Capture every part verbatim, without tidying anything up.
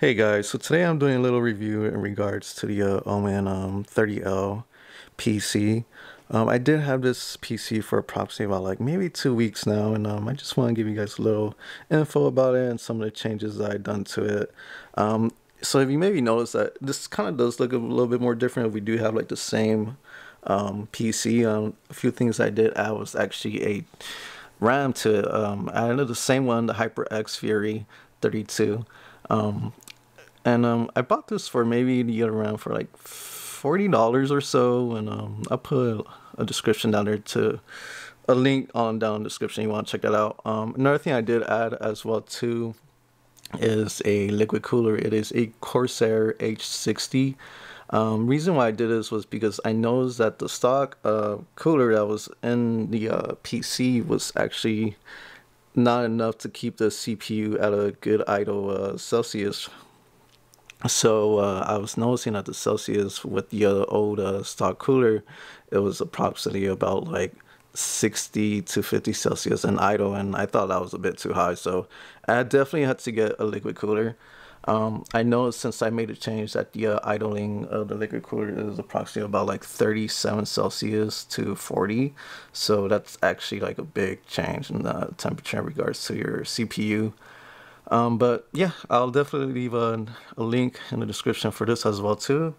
Hey guys, so today I'm doing a little review in regards to the uh, Omen um, thirty L P C. Um, I did have this P C for approximately about like maybe two weeks now, and um, I just want to give you guys a little info about it and some of the changes that I've done to it. Um, so if you maybe notice that this kind of does look a little bit more different. If we do have like the same um, P C, um, a few things I did add was actually a RAM to it. Um, I added the same one, the HyperX Fury thirty-two. Um, And um, I bought this for maybe to get around for like forty dollars or so. And um, I'll put a description down there to a link on down in the description. You want to check that out. Um, another thing I did add as well too is a liquid cooler. It is a Corsair H sixty. Um, reason why I did this was because I noticed that the stock uh, cooler that was in the uh, P C was actually not enough to keep the C P U at a good idle uh, Celsius. So uh, I was noticing that the Celsius with the uh, old uh, stock cooler, it was approximately about like sixty to fifty Celsius in idle, and I thought that was a bit too high. So I definitely had to get a liquid cooler. Um, I noticed since I made a change that the uh, idling of the liquid cooler is approximately about like thirty-seven Celsius to forty. So that's actually like a big change in the temperature in regards to your C P U. Um, but yeah, I'll definitely leave a, a link in the description for this as well too.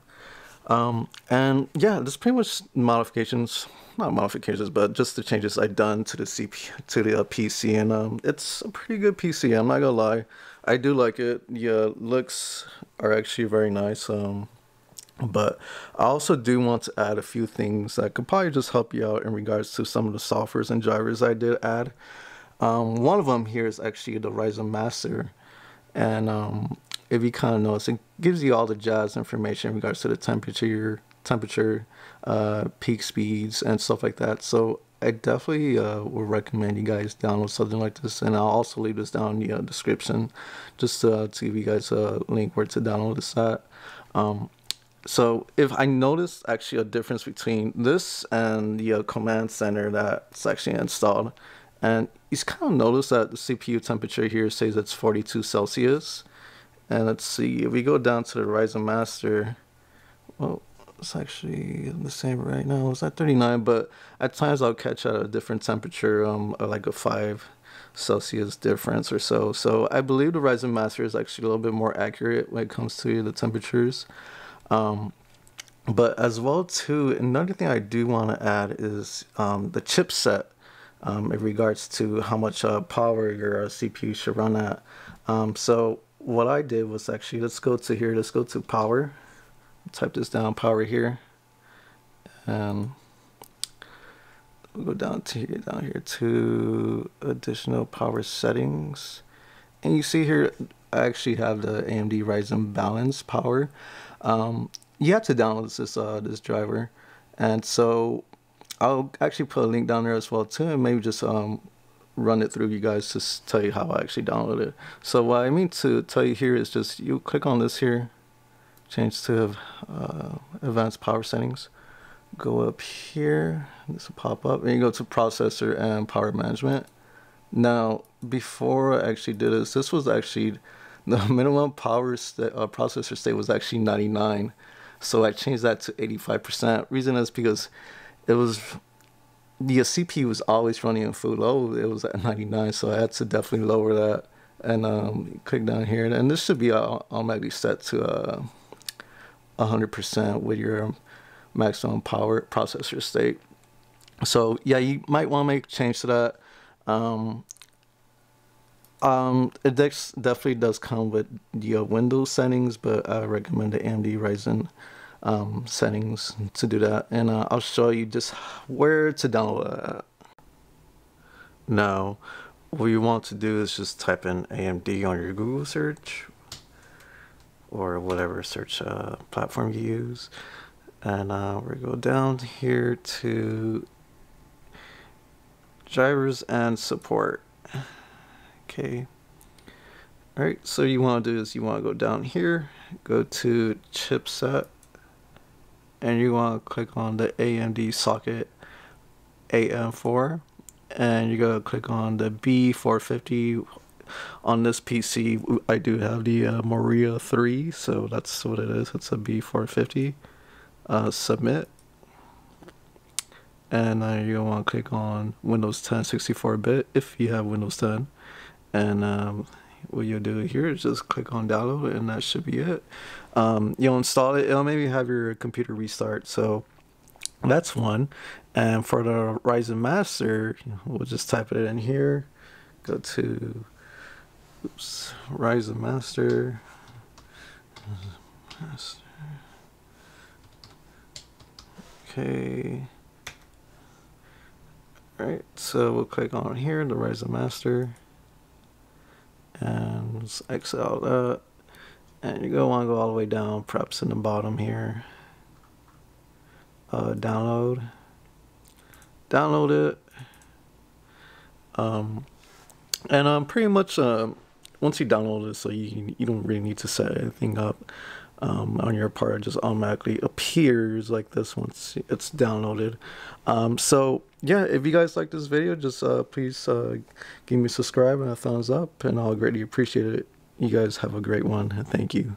Um, and yeah, that's pretty much modifications, not modifications, but just the changes I've done to the C P U, to the uh, P C. And um, it's a pretty good P C, I'm not gonna lie. I do like it. Yeah, looks are actually very nice. Um, but I also do want to add a few things that could probably just help you out in regards to some of the softwares and drivers I did add. Um, one of them here is actually the Ryzen Master, and um, if you kind of notice, it gives you all the jazz information in regards to the temperature, temperature, uh, peak speeds, and stuff like that. So I definitely uh, would recommend you guys download something like this, and I'll also leave this down in the uh, description just uh, to give you guys a link where to download this at. Um, So if I noticed actually a difference between this and the uh, command center that's actually installed. And you kind of notice that the C P U temperature here says it's forty-two Celsius. And let's see, if we go down to the Ryzen Master, well, it's actually the same right now. It's at thirty-nine, but at times I'll catch at a different temperature, um, like a five Celsius difference or so. So I believe the Ryzen Master is actually a little bit more accurate when it comes to the temperatures. Um, but as well too, another thing I do want to add is um, the chipset. Um, in regards to how much uh, power your uh, C P U should run at. Um, so what I did was actually, let's go to here, let's go to power, type this down, power here, and we'll go down to here, down here to additional power settings, and you see here I actually have the A M D Ryzen balance power. Um, you have to download this uh, this driver, and so I'll actually put a link down there as well too, and maybe just um, run it through you guys to tell you how I actually downloaded it. So what I mean to tell you here is just you click on this here, change to uh, advanced power settings, go up here, this will pop up, and you go to processor and power management. Now before I actually did this, this was actually the minimum power st uh, processor state was actually ninety-nine, so I changed that to eighty-five percent. Reason is because it was, the C P U was always running in full load. It was at ninety-nine, so I had to definitely lower that. And um, click down here, and this should be automatically set to uh, one hundred percent with your maximum power processor state. So yeah, you might want to make a change to that. Um, um, it definitely does come with the uh, Windows settings, but I recommend the A M D Ryzen Um, settings to do that, and uh, I'll show you just where to download it. Now what you want to do is just type in A M D on your Google search or whatever search uh, platform you use, and uh, we go down here to drivers and support. Okay, all right, so you want to do is you want to go down here, go to chipset, and you want to click on the A M D socket A M four, and you're going to click on the B four fifty on this P C, I do have the uh, Maria three, so that's what it is. It's a B four fifty. Uh, submit. And now you're going to want to click on Windows ten sixty-four bit if you have Windows ten. And um, what you'll do here is just click on download, and that should be it. Um, you'll install it. It'll maybe have your computer restart. So that's one. And for the Ryzen Master, we'll just type it in here. Go to oops, Ryzen Master. Master. Okay. Alright, so we'll click on here, the Ryzen Master, and let's exit out that, and you're going to want to go all the way down, perhaps in the bottom here, uh, download, download it, um, and um, pretty much um, once you download it, so you, you don't really need to set anything up um, on your part, it just automatically appears like this once it's downloaded. Um, so yeah, if you guys like this video, just uh, please uh, give me a subscribe and a thumbs up, and I'll greatly appreciate it. You guys have a great one, and thank you.